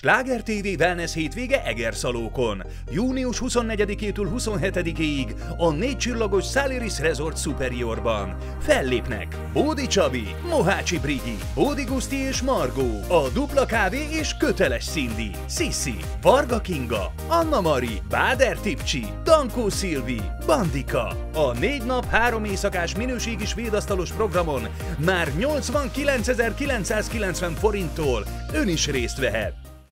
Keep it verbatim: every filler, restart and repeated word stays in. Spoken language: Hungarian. Sláger té vé Wellness hétvége Egerszalókon. Június huszonnegyedikétől huszonhetedikéig a négy csillagos Saliris Resort Superiorban. Fellépnek Bódi Csabi, Mohácsi Briggy, Bódi Gusti és Margó, a Dupla Kávé és Köteles Szindi, Sissi, Varga Kinga, Anna Mari, Báder Tipcsi, Danko Szilvi, Bandika. A négy nap, három éjszakás minőségi svédasztalos programon már nyolcvankilencezer-kilencszázkilencven forinttól ön is részt vehet.